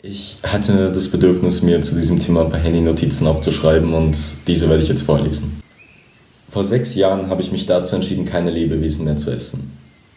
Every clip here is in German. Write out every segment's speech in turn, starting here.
Ich hatte das Bedürfnis, mir zu diesem Thema ein paar Handy-Notizen aufzuschreiben und diese werde ich jetzt vorlesen. Vor 6 Jahren habe ich mich dazu entschieden, keine Lebewesen mehr zu essen.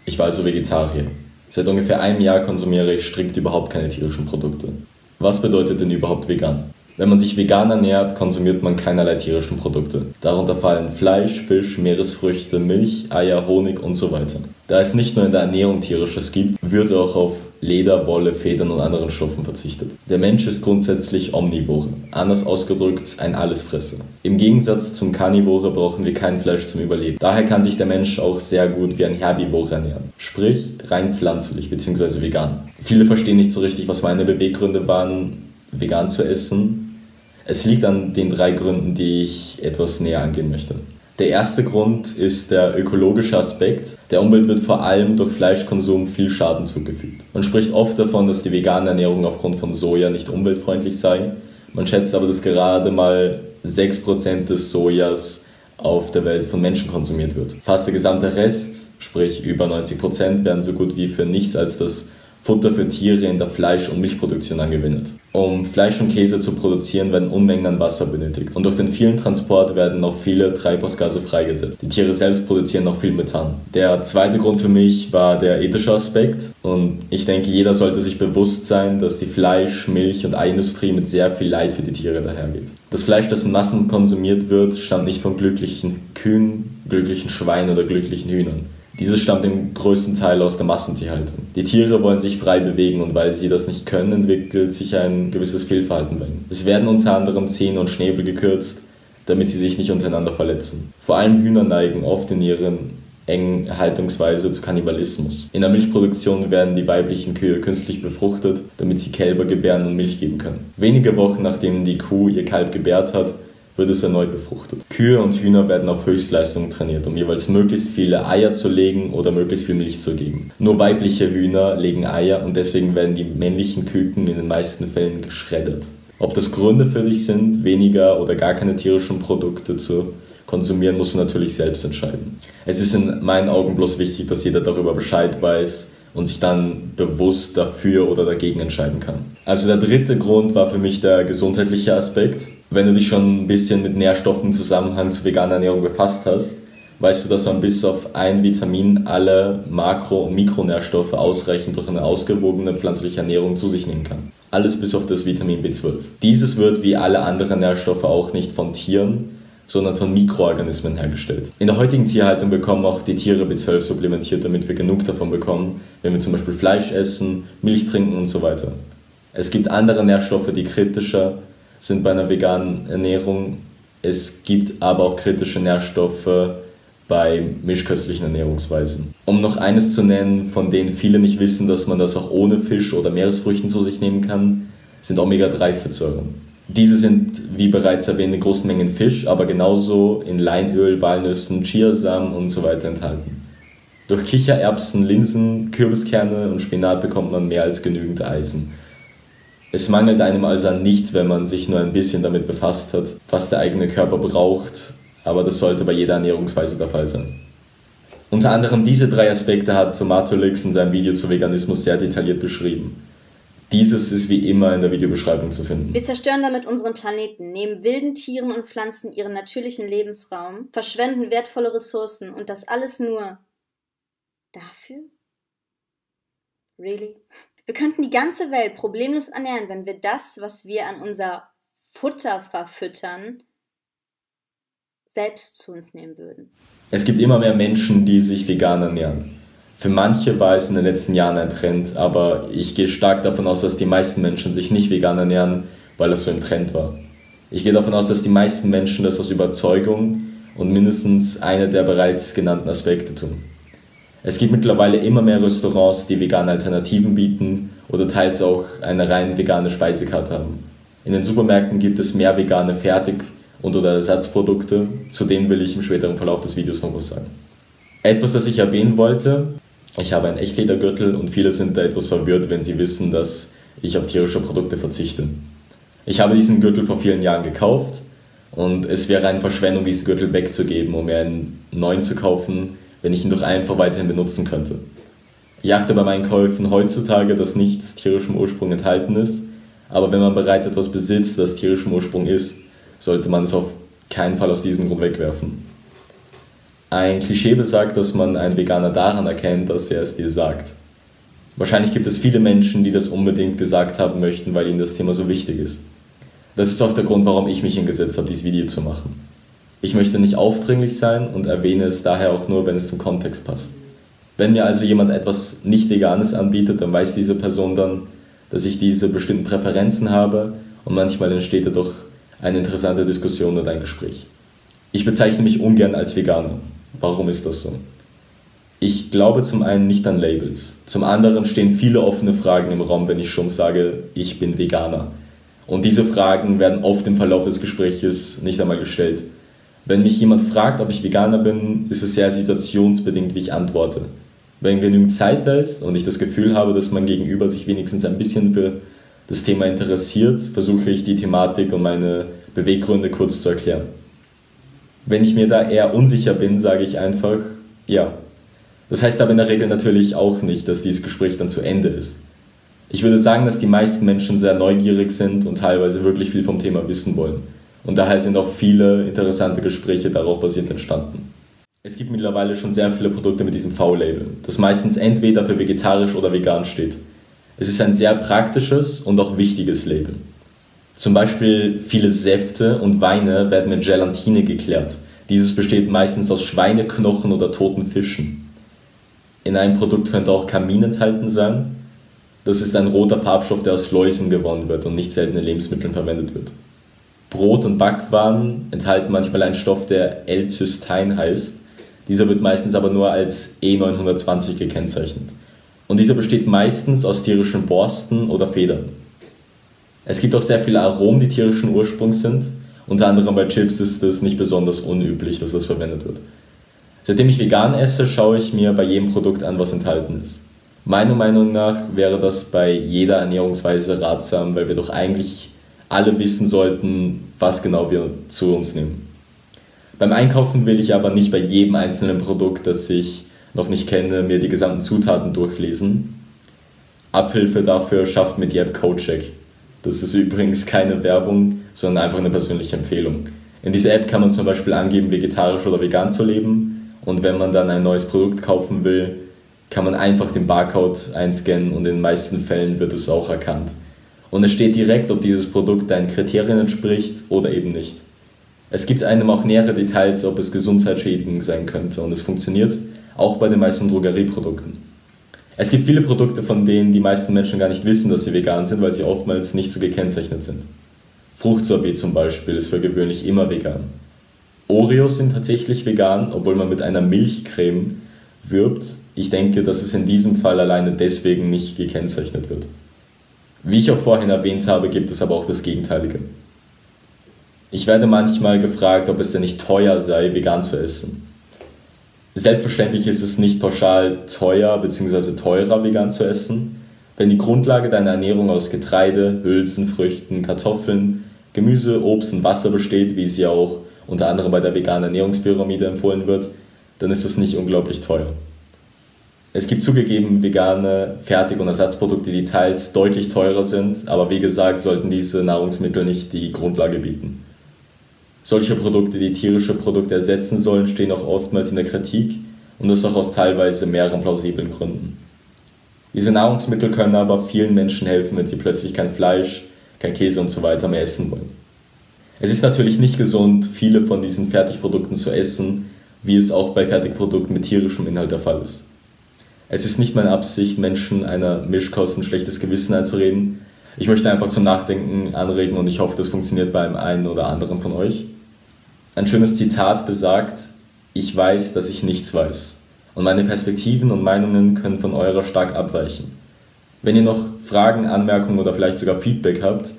Ich war also Vegetarier. Seit ungefähr einem Jahr konsumiere ich strikt überhaupt keine tierischen Produkte. Was bedeutet denn überhaupt vegan? Wenn man sich vegan ernährt, konsumiert man keinerlei tierischen Produkte. Darunter fallen Fleisch, Fisch, Meeresfrüchte, Milch, Eier, Honig und so weiter. Da es nicht nur in der Ernährung Tierisches gibt, wird auch auf Leder, Wolle, Federn und anderen Stoffen verzichtet. Der Mensch ist grundsätzlich omnivore, anders ausgedrückt ein Allesfresser. Im Gegensatz zum Karnivore brauchen wir kein Fleisch zum Überleben. Daher kann sich der Mensch auch sehr gut wie ein Herbivore ernähren, sprich rein pflanzlich bzw. vegan. Viele verstehen nicht so richtig, was meine Beweggründe waren, vegan zu essen. Es liegt an den 3 Gründen, die ich etwas näher angehen möchte. Der erste Grund ist der ökologische Aspekt. Der Umwelt wird vor allem durch Fleischkonsum viel Schaden zugefügt. Man spricht oft davon, dass die vegane Ernährung aufgrund von Soja nicht umweltfreundlich sei. Man schätzt aber, dass gerade mal 6% des Sojas auf der Welt von Menschen konsumiert wird. Fast der gesamte Rest, sprich über 90%, werden so gut wie für nichts als das Futter für Tiere in der Fleisch- und Milchproduktion angewendet. Um Fleisch und Käse zu produzieren, werden Unmengen an Wasser benötigt. Und durch den vielen Transport werden noch viele Treibhausgase freigesetzt. Die Tiere selbst produzieren noch viel Methan. Der zweite Grund für mich war der ethische Aspekt. Und ich denke, jeder sollte sich bewusst sein, dass die Fleisch-, Milch- und Eiindustrie mit sehr viel Leid für die Tiere dahergeht. Das Fleisch, das in Massen konsumiert wird, stammt nicht von glücklichen Kühen, glücklichen Schweinen oder glücklichen Hühnern. Dieses stammt im größten Teil aus der Massentierhaltung. Die Tiere wollen sich frei bewegen und weil sie das nicht können, entwickelt sich ein gewisses Fehlverhalten bei ihnen. Es werden unter anderem Zähne und Schnäbel gekürzt, damit sie sich nicht untereinander verletzen. Vor allem Hühner neigen oft in ihren engen Haltungsweise zu Kannibalismus. In der Milchproduktion werden die weiblichen Kühe künstlich befruchtet, damit sie Kälber gebären und Milch geben können. Wenige Wochen nachdem die Kuh ihr Kalb gebärt hat, wird es erneut befruchtet. Kühe und Hühner werden auf Höchstleistung trainiert, um jeweils möglichst viele Eier zu legen oder möglichst viel Milch zu geben. Nur weibliche Hühner legen Eier und deswegen werden die männlichen Küken in den meisten Fällen geschreddert. Ob das Gründe für dich sind, weniger oder gar keine tierischen Produkte zu konsumieren, musst du natürlich selbst entscheiden. Es ist in meinen Augen bloß wichtig, dass jeder darüber Bescheid weiß und sich dann bewusst dafür oder dagegen entscheiden kann. Also der dritte Grund war für mich der gesundheitliche Aspekt. Wenn du dich schon ein bisschen mit Nährstoffen im Zusammenhang zur veganen Ernährung befasst hast, weißt du, dass man bis auf ein Vitamin alle Makro- und Mikronährstoffe ausreichend durch eine ausgewogene pflanzliche Ernährung zu sich nehmen kann. Alles bis auf das Vitamin B12. Dieses wird wie alle anderen Nährstoffe auch nicht von Tieren, sondern von Mikroorganismen hergestellt. In der heutigen Tierhaltung bekommen auch die Tiere B12 supplementiert, damit wir genug davon bekommen, wenn wir zum Beispiel Fleisch essen, Milch trinken und so weiter. Es gibt andere Nährstoffe, die kritischer sind bei einer veganen Ernährung. Es gibt aber auch kritische Nährstoffe bei mischköstlichen Ernährungsweisen. Um noch eines zu nennen, von denen viele nicht wissen, dass man das auch ohne Fisch oder Meeresfrüchten zu sich nehmen kann, sind Omega-3-Fettsäuren. Diese sind, wie bereits erwähnt, in großen Mengen Fisch, aber genauso in Leinöl, Walnüssen, Chiasamen und so weiter enthalten. Durch Kichererbsen, Linsen, Kürbiskerne und Spinat bekommt man mehr als genügend Eisen. Es mangelt einem also an nichts, wenn man sich nur ein bisschen damit befasst hat, was der eigene Körper braucht, aber das sollte bei jeder Ernährungsweise der Fall sein. Unter anderem diese 3 Aspekte hat Tomatolix in seinem Video zu Veganismus sehr detailliert beschrieben. Dieses ist wie immer in der Videobeschreibung zu finden. Wir zerstören damit unseren Planeten, nehmen wilden Tieren und Pflanzen ihren natürlichen Lebensraum, verschwenden wertvolle Ressourcen und das alles nur dafür? Really? Wir könnten die ganze Welt problemlos ernähren, wenn wir das, was wir an unser Futter verfüttern, selbst zu uns nehmen würden. Es gibt immer mehr Menschen, die sich vegan ernähren. Für manche war es in den letzten Jahren ein Trend, aber ich gehe stark davon aus, dass die meisten Menschen sich nicht vegan ernähren, weil das so ein Trend war. Ich gehe davon aus, dass die meisten Menschen das aus Überzeugung und mindestens einer der bereits genannten Aspekte tun. Es gibt mittlerweile immer mehr Restaurants, die vegane Alternativen bieten oder teils auch eine rein vegane Speisekarte haben. In den Supermärkten gibt es mehr vegane Fertig- und oder Ersatzprodukte, zu denen will ich im späteren Verlauf des Videos noch was sagen. Etwas, das ich erwähnen wollte: ich habe einen Echtledergürtel und viele sind da etwas verwirrt, wenn sie wissen, dass ich auf tierische Produkte verzichte. Ich habe diesen Gürtel vor vielen Jahren gekauft und es wäre eine Verschwendung, diesen Gürtel wegzugeben, um mir einen neuen zu kaufen, wenn ich ihn doch einfach weiterhin benutzen könnte. Ich achte bei meinen Käufen heutzutage, dass nichts tierischem Ursprung enthalten ist, Aber wenn man bereits etwas besitzt, das tierischem Ursprung ist, sollte man es auf keinen Fall aus diesem Grund wegwerfen. Ein Klischee besagt, dass man einen Veganer daran erkennt, dass er es dir sagt. Wahrscheinlich gibt es viele Menschen, die das unbedingt gesagt haben möchten, weil ihnen das Thema so wichtig ist. Das ist auch der Grund, warum ich mich hingesetzt habe, dieses Video zu machen. Ich möchte nicht aufdringlich sein und erwähne es daher auch nur, wenn es zum Kontext passt. Wenn mir also jemand etwas Nicht-Veganes anbietet, dann weiß diese Person dann, dass ich diese bestimmten Präferenzen habe, und manchmal entsteht dadurch eine interessante Diskussion und ein Gespräch. Ich bezeichne mich ungern als Veganer. Warum ist das so? Ich glaube zum einen nicht an Labels. Zum anderen stehen viele offene Fragen im Raum, wenn ich stumpf sage, ich bin Veganer. Und diese Fragen werden oft im Verlauf des Gesprächs nicht einmal gestellt. Wenn mich jemand fragt, ob ich Veganer bin, ist es sehr situationsbedingt, wie ich antworte. Wenn genügend Zeit da ist und ich das Gefühl habe, dass mein Gegenüber sich wenigstens ein bisschen für das Thema interessiert, versuche ich die Thematik und meine Beweggründe kurz zu erklären. Wenn ich mir da eher unsicher bin, sage ich einfach, ja. Das heißt aber in der Regel natürlich auch nicht, dass dieses Gespräch dann zu Ende ist. Ich würde sagen, dass die meisten Menschen sehr neugierig sind und teilweise wirklich viel vom Thema wissen wollen. Und daher sind auch viele interessante Gespräche darauf basierend entstanden. Es gibt mittlerweile schon sehr viele Produkte mit diesem V-Label, das meistens entweder für vegetarisch oder vegan steht. Es ist ein sehr praktisches und auch wichtiges Label. Zum Beispiel viele Säfte und Weine werden mit Gelatine geklärt. Dieses besteht meistens aus Schweineknochen oder toten Fischen. In einem Produkt könnte auch Kamin enthalten sein. Das ist ein roter Farbstoff, der aus Läusen gewonnen wird und nicht selten in Lebensmitteln verwendet wird. Brot und Backwaren enthalten manchmal einen Stoff, der L-Cystein heißt. Dieser wird meistens aber nur als E920 gekennzeichnet. Und dieser besteht meistens aus tierischen Borsten oder Federn. Es gibt auch sehr viele Aromen, die tierischen Ursprungs sind. Unter anderem bei Chips ist es nicht besonders unüblich, dass das verwendet wird. Seitdem ich vegan esse, schaue ich mir bei jedem Produkt an, was enthalten ist. Meiner Meinung nach wäre das bei jeder Ernährungsweise ratsam, weil wir doch eigentlich alle wissen sollten, was genau wir zu uns nehmen. Beim Einkaufen will ich aber nicht bei jedem einzelnen Produkt, das ich noch nicht kenne, mir die gesamten Zutaten durchlesen. Abhilfe dafür schafft mir die App Codecheck. Das ist übrigens keine Werbung, sondern einfach eine persönliche Empfehlung. In dieser App kann man zum Beispiel angeben, vegetarisch oder vegan zu leben. Und wenn man dann ein neues Produkt kaufen will, kann man einfach den Barcode einscannen und in den meisten Fällen wird es auch erkannt. Und es steht direkt, ob dieses Produkt deinen Kriterien entspricht oder eben nicht. Es gibt einem auch nähere Details, ob es gesundheitsschädigend sein könnte, und es funktioniert auch bei den meisten Drogerieprodukten. Es gibt viele Produkte, von denen die meisten Menschen gar nicht wissen, dass sie vegan sind, weil sie oftmals nicht so gekennzeichnet sind. Fruchtsorbet zum Beispiel ist für gewöhnlich immer vegan. Oreos sind tatsächlich vegan, obwohl man mit einer Milchcreme wirbt. Ich denke, dass es in diesem Fall alleine deswegen nicht gekennzeichnet wird. Wie ich auch vorhin erwähnt habe, gibt es aber auch das Gegenteilige. Ich werde manchmal gefragt, ob es denn nicht teuer sei, vegan zu essen. Selbstverständlich ist es nicht pauschal teuer bzw. teurer, vegan zu essen, wenn die Grundlage deiner Ernährung aus Getreide, Hülsen, Früchten, Kartoffeln, Gemüse, Obst und Wasser besteht, wie sie auch unter anderem bei der veganen Ernährungspyramide empfohlen wird, dann ist es nicht unglaublich teuer. Es gibt zugegeben vegane Fertig- und Ersatzprodukte, die teils deutlich teurer sind, aber wie gesagt, sollten diese Nahrungsmittel nicht die Grundlage bieten. Solche Produkte, die tierische Produkte ersetzen sollen, stehen auch oftmals in der Kritik, und das auch aus teilweise mehreren plausiblen Gründen. Diese Nahrungsmittel können aber vielen Menschen helfen, wenn sie plötzlich kein Fleisch, kein Käse und so weiter mehr essen wollen. Es ist natürlich nicht gesund, viele von diesen Fertigprodukten zu essen, wie es auch bei Fertigprodukten mit tierischem Inhalt der Fall ist. Es ist nicht meine Absicht, Menschen einer Mischkost ein schlechtes Gewissen einzureden. Ich möchte einfach zum Nachdenken anregen und ich hoffe, das funktioniert beim einen oder anderen von euch. Ein schönes Zitat besagt, ich weiß, dass ich nichts weiß. Und meine Perspektiven und Meinungen können von eurer stark abweichen. Wenn ihr noch Fragen, Anmerkungen oder vielleicht sogar Feedback habt,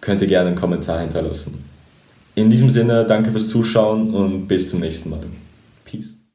könnt ihr gerne einen Kommentar hinterlassen. In diesem Sinne, danke fürs Zuschauen und bis zum nächsten Mal. Peace.